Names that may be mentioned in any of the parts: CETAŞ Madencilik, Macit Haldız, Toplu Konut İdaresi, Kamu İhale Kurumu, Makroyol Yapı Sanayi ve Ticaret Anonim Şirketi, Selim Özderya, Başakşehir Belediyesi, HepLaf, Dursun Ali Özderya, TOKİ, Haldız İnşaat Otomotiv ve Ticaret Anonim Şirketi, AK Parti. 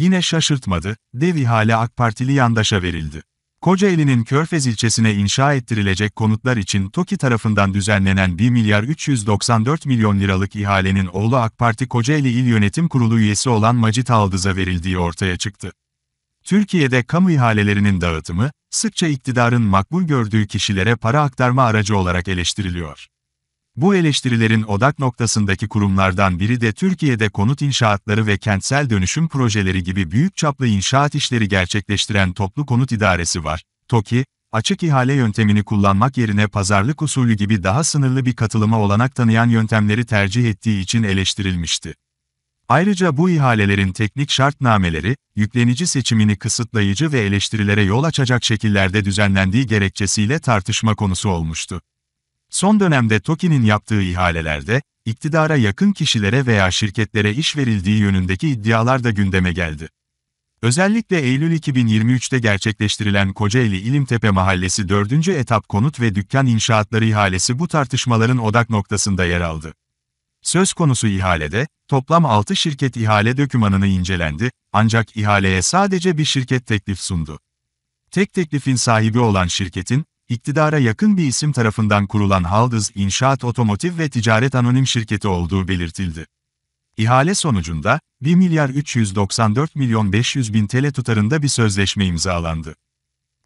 Yine şaşırtmadı, dev ihale AK Partili yandaşa verildi. Kocaeli'nin Körfez ilçesine inşa ettirilecek konutlar için TOKİ tarafından düzenlenen 1.394 milyon liralık ihalenin oğlu AK Parti Kocaeli İl Yönetim Kurulu üyesi olan Macit Haldız'a verildiği ortaya çıktı. Türkiye'de kamu ihalelerinin dağıtımı, sıkça iktidarın makbul gördüğü kişilere para aktarma aracı olarak eleştiriliyor. Bu eleştirilerin odak noktasındaki kurumlardan biri de Türkiye'de konut inşaatları ve kentsel dönüşüm projeleri gibi büyük çaplı inşaat işleri gerçekleştiren Toplu Konut İdaresi var. TOKİ, açık ihale yöntemini kullanmak yerine pazarlık usulü gibi daha sınırlı bir katılıma olanak tanıyan yöntemleri tercih ettiği için eleştirilmişti. Ayrıca bu ihalelerin teknik şartnameleri, yüklenici seçimini kısıtlayıcı ve eleştirilere yol açacak şekillerde düzenlendiği gerekçesiyle tartışma konusu olmuştu. Son dönemde TOKİ'nin yaptığı ihalelerde, iktidara yakın kişilere veya şirketlere iş verildiği yönündeki iddialar da gündeme geldi. Özellikle Eylül 2023'te gerçekleştirilen Kocaeli İlimtepe Mahallesi 4. etap konut ve dükkan inşaatları ihalesi bu tartışmaların odak noktasında yer aldı. Söz konusu ihalede, toplam 6 şirket ihale dokümanını incelendi, ancak ihaleye sadece bir şirket teklif sundu. Tek teklifin sahibi olan şirketin, iktidara yakın bir isim tarafından kurulan Haldız İnşaat Otomotiv ve Ticaret Anonim Şirketi olduğu belirtildi. İhale sonucunda, 1.394.500.000 TL tutarında bir sözleşme imzalandı.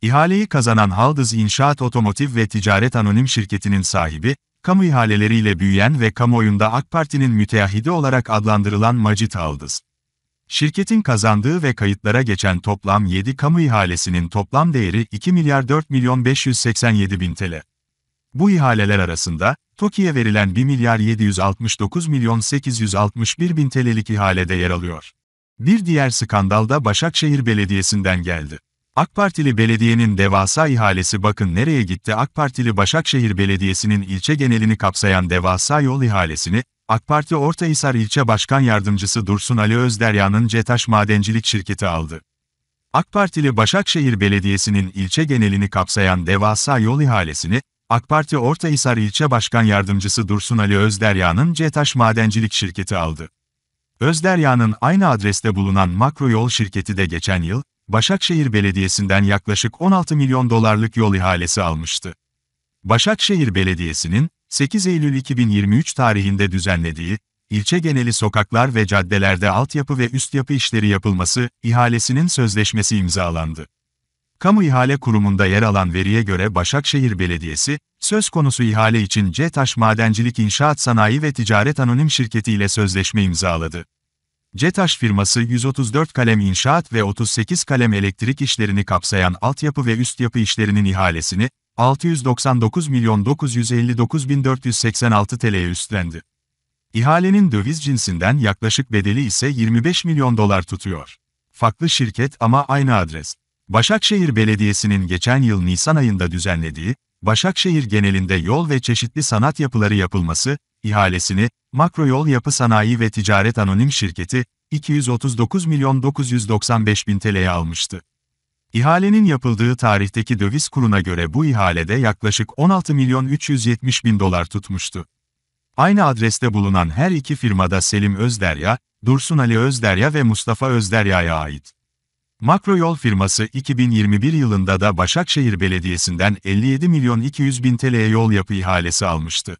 İhaleyi kazanan Haldız İnşaat Otomotiv ve Ticaret Anonim Şirketi'nin sahibi, kamu ihaleleriyle büyüyen ve kamuoyunda AK Parti'nin müteahhidi olarak adlandırılan Macit Haldız. Şirketin kazandığı ve kayıtlara geçen toplam 7 kamu ihalesinin toplam değeri 2.4.587.000 TL. Bu ihaleler arasında, TOKİ'ye verilen 1.769.861.000 TL'lik ihalede yer alıyor. Bir diğer skandal da Başakşehir Belediyesi'nden geldi. AK Partili belediyenin devasa ihalesi bakın nereye gitti. AK Partili Başakşehir Belediyesi'nin ilçe genelini kapsayan devasa yol ihalesini, AK Parti Ortahisar İlçe Başkan Yardımcısı Dursun Ali Özderya'nın CETAŞ Madencilik şirketi aldı. AK Partili Başakşehir Belediyesi'nin ilçe genelini kapsayan devasa yol ihalesini, AK Parti Ortahisar İlçe Başkan Yardımcısı Dursun Ali Özderya'nın CETAŞ Madencilik şirketi aldı. Özderya'nın aynı adreste bulunan Makroyol şirketi de geçen yıl, Başakşehir Belediyesi'nden yaklaşık 16 milyon dolarlık yol ihalesi almıştı. Başakşehir Belediyesi'nin, 8 Eylül 2023 tarihinde düzenlediği, ilçe geneli sokaklar ve caddelerde altyapı ve üst yapı işleri yapılması, ihalesinin sözleşmesi imzalandı. Kamu İhale Kurumu'nda yer alan veriye göre Başakşehir Belediyesi, söz konusu ihale için CETAŞ Madencilik İnşaat Sanayi ve Ticaret Anonim Şirketi ile sözleşme imzaladı. CETAŞ firması 134 kalem inşaat ve 38 kalem elektrik işlerini kapsayan altyapı ve üst yapı işlerinin ihalesini, 699.959.486 TL'ye üstlendi. İhalenin döviz cinsinden yaklaşık bedeli ise 25 milyon dolar tutuyor. Farklı şirket ama aynı adres. Başakşehir Belediyesi'nin geçen yıl Nisan ayında düzenlediği, Başakşehir genelinde yol ve çeşitli sanat yapıları yapılması, ihalesini, Makroyol Yapı Sanayi ve Ticaret Anonim Şirketi, 239.995.000 TL'ye almıştı. İhalenin yapıldığı tarihteki döviz kuruna göre bu ihalede yaklaşık 16.370.000 dolar tutmuştu. Aynı adreste bulunan her iki firmada Selim Özderya, Dursun Ali Özderya ve Mustafa Özderya'ya ait. Makroyol firması 2021 yılında da Başakşehir Belediyesi'nden 57.200.000 TL'ye yol yapı ihalesi almıştı.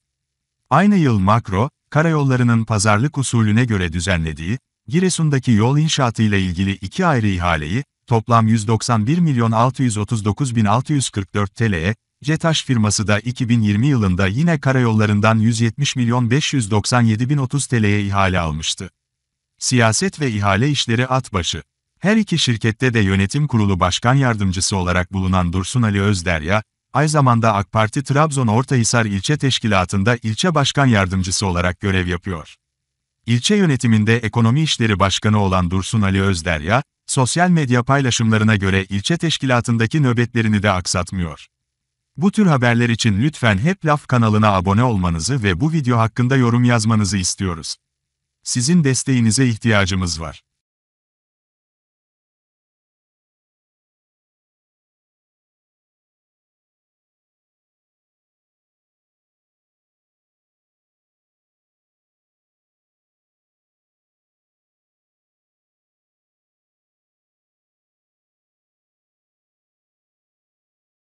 Aynı yıl Makro, karayollarının pazarlık usulüne göre düzenlediği, Giresun'daki yol inşaatıyla ilgili iki ayrı ihaleyi, toplam 191.639.644 TL'ye, CETAŞ firması da 2020 yılında yine karayollarından 170.597.030 TL'ye ihale almıştı. Siyaset ve ihale işleri at başı. Her iki şirkette de yönetim kurulu başkan yardımcısı olarak bulunan Dursun Ali Özderya, aynı zamanda AK Parti Trabzon Ortahisar İlçe Teşkilatı'nda ilçe başkan yardımcısı olarak görev yapıyor. İlçe yönetiminde ekonomi işleri başkanı olan Dursun Ali Özderya, sosyal medya paylaşımlarına göre ilçe teşkilatındaki nöbetlerini de aksatmıyor. Bu tür haberler için lütfen Hep Laf kanalına abone olmanızı ve bu video hakkında yorum yazmanızı istiyoruz. Sizin desteğinize ihtiyacımız var.